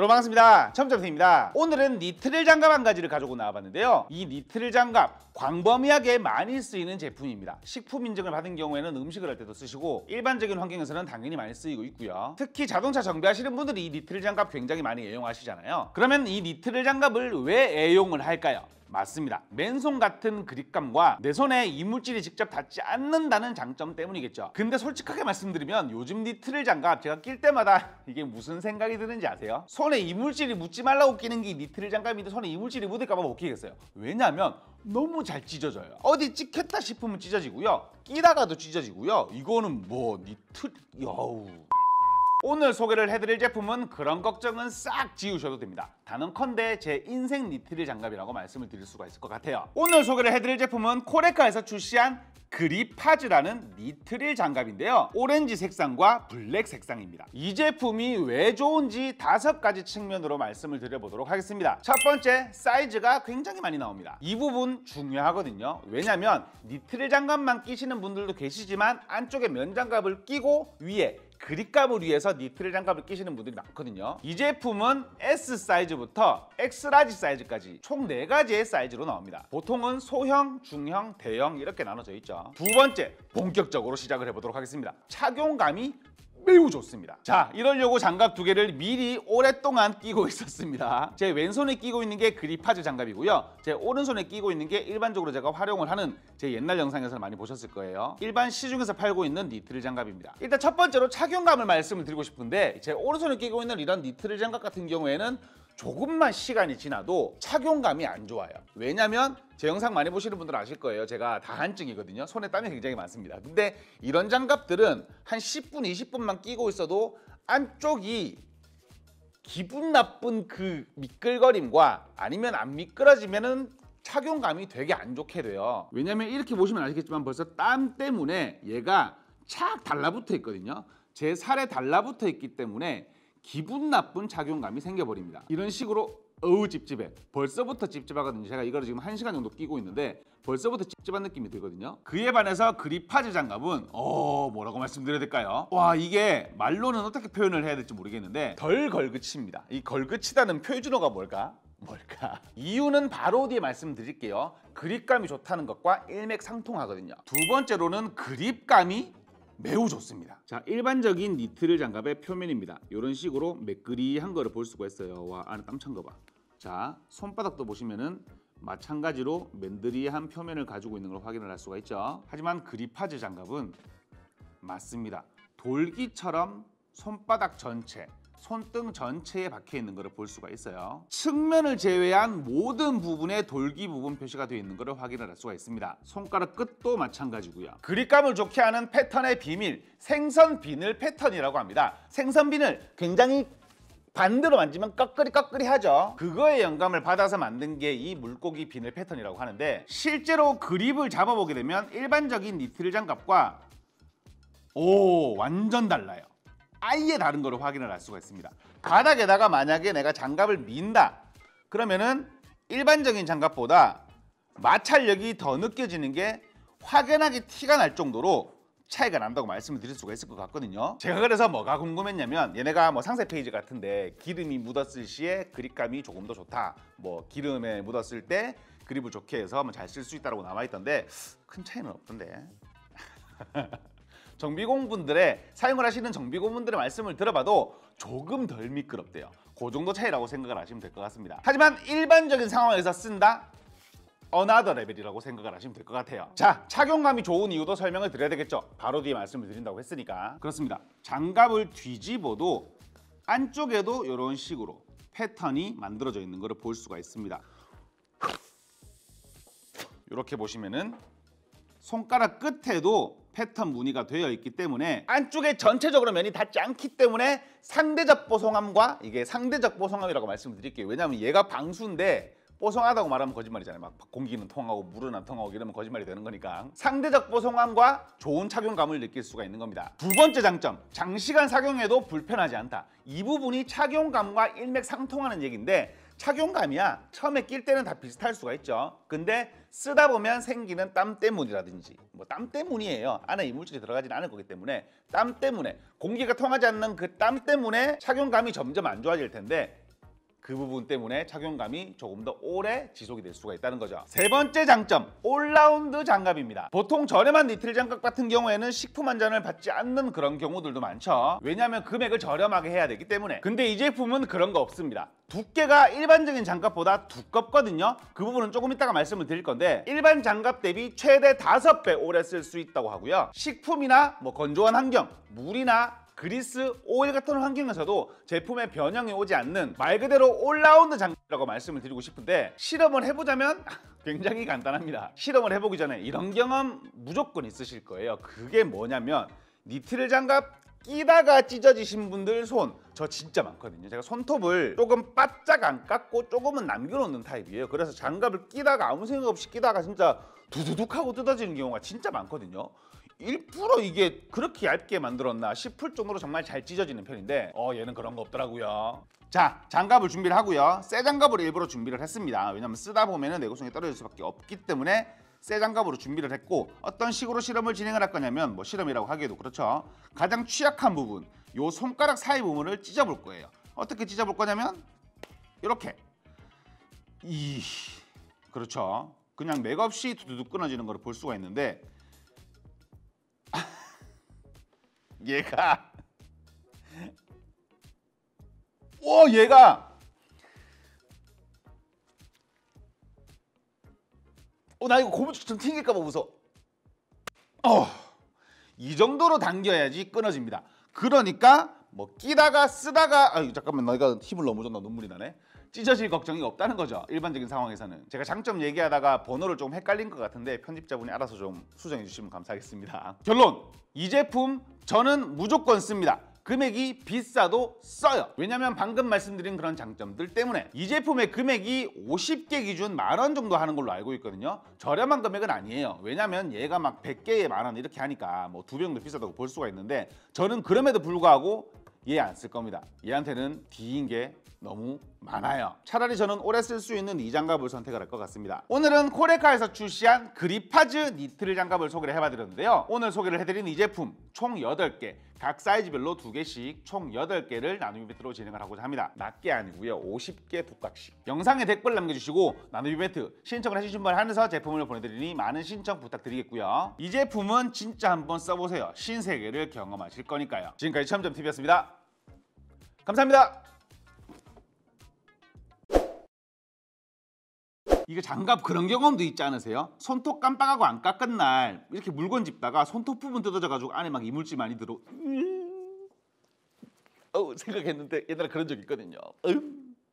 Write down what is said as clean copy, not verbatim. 여러분 반갑습니다. 점점쌤입니다. 오늘은 니트릴 장갑 한 가지를 가지고 나와봤는데요. 이 니트릴 장갑 광범위하게 많이 쓰이는 제품입니다. 식품 인증을 받은 경우에는 음식을 할 때도 쓰시고 일반적인 환경에서는 당연히 많이 쓰이고 있고요. 특히 자동차 정비하시는 분들이 이 니트릴 장갑 굉장히 많이 애용하시잖아요. 그러면 이 니트릴 장갑을 왜 애용을 할까요? 맞습니다. 맨손 같은 그립감과 내 손에 이물질이 직접 닿지 않는다는 장점 때문이겠죠. 근데 솔직하게 말씀드리면 요즘 니트릴 장갑 제가 낄 때마다 이게 무슨 생각이 드는지 아세요? 손에 이물질이 묻지 말라고 끼는 게 니트릴 장갑인데 손에 이물질이 묻을까봐 못 끼겠어요. 왜냐면 너무 잘 찢어져요. 어디 찍혔다 싶으면 찢어지고요. 끼다가도 찢어지고요. 이거는 뭐 오늘 소개를 해드릴 제품은 그런 걱정은 싹 지우셔도 됩니다. 단언컨대 제 인생 니트릴 장갑이라고 말씀을 드릴 수가 있을 것 같아요. 오늘 소개를 해드릴 제품은 코레카에서 출시한 그립파즈라는 니트릴 장갑인데요. 오렌지 색상과 블랙 색상입니다. 이 제품이 왜 좋은지 5가지 측면으로 말씀을 드려보도록 하겠습니다. 첫 번째, 사이즈가 굉장히 많이 나옵니다. 이 부분 중요하거든요. 왜냐면 니트릴 장갑만 끼시는 분들도 계시지만 안쪽에 면장갑을 끼고 위에 그립감을 위해서 니트릴 장갑을 끼시는 분들이 많거든요. 이 제품은 S 사이즈부터 X라지 사이즈까지 총 4가지의 사이즈로 나옵니다. 보통은 소형, 중형, 대형 이렇게 나눠져 있죠. 두 번째, 본격적으로 시작을 해보도록 하겠습니다. 착용감이 매우 좋습니다. 자, 이러려고 장갑 2개를 미리 오랫동안 끼고 있었습니다. 제 왼손에 끼고 있는 게 그립파즈 장갑이고요. 제 오른손에 끼고 있는 게 일반적으로 제가 활용을 하는 제 옛날 영상에서 많이 보셨을 거예요. 일반 시중에서 팔고 있는 니트릴 장갑입니다. 일단 첫 번째로 착용감을 말씀을 드리고 싶은데 제 오른손에 끼고 있는 이런 니트릴 장갑 같은 경우에는 조금만 시간이 지나도 착용감이 안 좋아요. 왜냐면 제 영상 많이 보시는 분들은 아실 거예요. 제가 다한증이거든요. 손에 땀이 굉장히 많습니다. 근데 이런 장갑들은 한 10분, 20분만 끼고 있어도 안쪽이 기분 나쁜 그 미끌거림과 아니면 안 미끄러지면은 착용감이 되게 안 좋게 돼요. 왜냐면 이렇게 보시면 아시겠지만 벌써 땀 때문에 얘가 착 달라붙어 있거든요. 제 살에 달라붙어 있기 때문에 기분 나쁜 착용감이 생겨버립니다. 이런 식으로 어우 찝찝해. 벌써부터 찝찝하거든요. 제가 이걸 지금 1시간 정도 끼고 있는데 벌써부터 찝찝한 느낌이 들거든요. 그에 반해서 그립파즈 장갑은 뭐라고 말씀드려야 될까요? 와, 이게 말로는 어떻게 표현을 해야 될지 모르겠는데 덜 걸그칩니다. 이 걸그치다는 표준어가 뭘까? 이유는 바로 뒤에 말씀드릴게요. 그립감이 좋다는 것과 일맥상통하거든요. 두 번째로는 그립감이 매우 좋습니다. 자, 일반적인 니트릴 장갑의 표면입니다. 이런 식으로 매끄리한 거를 볼 수가 있어요. 와, 안에 땀 찬 거 봐. 자, 손바닥도 보시면은 마찬가지로 맨드리한 표면을 가지고 있는 걸 확인을 할 수가 있죠. 하지만 그립파즈 장갑은 맞습니다. 돌기처럼 손바닥 전체, 손등 전체에 박혀있는 것을 볼 수가 있어요. 측면을 제외한 모든 부분에 돌기 부분 표시가 되어 있는 것을 확인을 할 수가 있습니다. 손가락 끝도 마찬가지고요. 그립감을 좋게 하는 패턴의 비밀, 생선 비늘 패턴이라고 합니다. 생선 비늘 굉장히 반대로 만지면 꺼끌이 하죠. 그거에 영감을 받아서 만든 게 이 물고기 비늘 패턴이라고 하는데 실제로 그립을 잡아보게 되면 일반적인 니트릴 장갑과 완전 달라요. 아예 다른 거를 확인을 할 수가 있습니다. 바닥에다가 만약에 내가 장갑을 민다 그러면은 일반적인 장갑보다 마찰력이 더 느껴지는 게 확연하게 티가 날 정도로 차이가 난다고 말씀을 드릴 수가 있을 것 같거든요. 제가 그래서 뭐가 궁금했냐면 얘네가 뭐 상세 페이지 같은데 기름이 묻었을 시에 그립감이 조금 더 좋다, 뭐 기름에 묻었을 때 그립을 좋게 해서 잘 쓸 수 있다고 남아있던데 큰 차이는 없던데 정비공분들의 사용을 하시는 정비공분들의 말씀을 들어봐도 조금 덜 미끄럽대요. 그 정도 차이라고 생각을 하시면 될 것 같습니다. 하지만 일반적인 상황에서 쓴다? 어나더 레벨이라고 생각을 하시면 될 것 같아요. 자, 착용감이 좋은 이유도 설명을 드려야 되겠죠. 바로 뒤에 말씀을 드린다고 했으니까. 그렇습니다. 장갑을 뒤집어도 안쪽에도 이런 식으로 패턴이 만들어져 있는 것을 볼 수가 있습니다. 이렇게 보시면은 손가락 끝에도 패턴 무늬가 되어 있기 때문에 안쪽에 전체적으로 면이 닿지 않기 때문에 상대적 뽀송함과 이게 상대적 뽀송함이라고 말씀드릴게요. 왜냐하면 얘가 방수인데 뽀송하다고 말하면 거짓말이잖아요. 막 공기는 통하고 물은 안 통하고 이러면 거짓말이 되는 거니까 상대적 뽀송함과 좋은 착용감을 느낄 수가 있는 겁니다. 두 번째 장점, 장시간 착용해도 불편하지 않다. 이 부분이 착용감과 일맥상통하는 얘기인데 착용감이야 처음에 낄 때는 다 비슷할 수가 있죠. 근데 쓰다 보면 생기는 땀 때문이라든지 뭐 땀 때문이에요. 안에 이물질이 들어가진 않을 거기 때문에 땀 때문에 공기가 통하지 않는 그 땀 때문에 착용감이 점점 안 좋아질 텐데 그 부분 때문에 착용감이 조금 더 오래 지속이 될 수가 있다는 거죠. 세 번째 장점, 올라운드 장갑입니다. 보통 저렴한 니트릴 장갑 같은 경우에는 식품 안전을 받지 않는 그런 경우들도 많죠. 왜냐하면 금액을 저렴하게 해야 되기 때문에. 근데 이 제품은 그런 거 없습니다. 두께가 일반적인 장갑보다 두껍거든요. 그 부분은 조금 이따가 말씀을 드릴 건데, 일반 장갑 대비 최대 5배 오래 쓸 수 있다고 하고요. 식품이나 건조한 환경, 물이나 그리스, 오일 같은 환경에서도 제품의 변형이 오지 않는 말 그대로 올라운드 장갑이라고 말씀을 드리고 싶은데, 실험을 해보자면 굉장히 간단합니다. 실험을 해보기 전에 이런 경험 무조건 있으실 거예요. 그게 뭐냐면 니트릴 장갑 끼다가 찢어지신 분들 손, 저 진짜 많거든요. 제가 손톱을 조금 바짝 안 깎고 조금은 남겨놓는 타입이에요. 그래서 장갑을 끼다가 아무 생각 없이 끼다가 진짜 두두둑 하고 뜯어지는 경우가 진짜 많거든요. 일부러 이게 그렇게 얇게 만들었나 싶을 정도로 정말 잘 찢어지는 편인데 얘는 그런 거 없더라고요. 자, 장갑을 준비를 하고요. 새 장갑을 일부러 준비를 했습니다. 왜냐면 쓰다 보면 내구성이 떨어질 수밖에 없기 때문에 새 장갑으로 준비를 했고, 어떤 식으로 실험을 진행을 할 거냐면 실험이라고 하기에도 그렇죠. 가장 취약한 부분, 요 손가락 사이 부분을 찢어볼 거예요. 어떻게 찢어볼 거냐면 이렇게 그렇죠. 그냥 맥없이 두두둑 끊어지는 걸 볼 수가 있는데, 나 이거 고무줄 좀 튕길까 봐 무서워. 이 정도로 당겨야지 끊어집니다. 그러니까 끼다가 쓰다가 잠깐만, 나 이거 힘을 너무 줬나 눈물이 나네. 찢어질 걱정이 없다는 거죠, 일반적인 상황에서는. 제가 장점 얘기하다가 번호를 좀 헷갈린 것 같은데 편집자분이 알아서 좀 수정해 주시면 감사하겠습니다. 결론! 이 제품 저는 무조건 씁니다. 금액이 비싸도 써요. 왜냐면 방금 말씀드린 그런 장점들 때문에. 이 제품의 금액이 50개 기준 10,000원 정도 하는 걸로 알고 있거든요. 저렴한 금액은 아니에요. 왜냐면 얘가 막 100개에 10,000원 이렇게 하니까 2배 정도 비싸다고 볼 수가 있는데, 저는 그럼에도 불구하고 얘 안 쓸 겁니다. 얘한테는 D인 게 너무 많아요. 차라리 저는 오래 쓸 수 있는 이 장갑을 선택을 할 것 같습니다. 오늘은 코레카에서 출시한 그립파즈 니트릴 장갑을 소개를 해봐드렸는데요. 오늘 소개를 해드린 이 제품 총 8개, 각 사이즈별로 2개씩 총 8개를 나누비 배트로 진행을 하고자 합니다. 낮게 아니고요, 50개 두각씩. 영상에 댓글 남겨주시고 나누비 배트 신청을 해주신 분에 한해서 제품을 보내드리니 많은 신청 부탁드리겠고요. 이 제품은 진짜 한번 써보세요. 신세계를 경험하실 거니까요. 지금까지 체험점TV였습니다. 감사합니다. 이게 장갑 그런 경험도 있지 않으세요? 손톱 깜빡하고 안 깎은 날 이렇게 물건 짚다가 손톱 부분 뜯어져가지고 안에 막 이물질 많이 들어. 생각했는데 옛날에 그런 적 있거든요.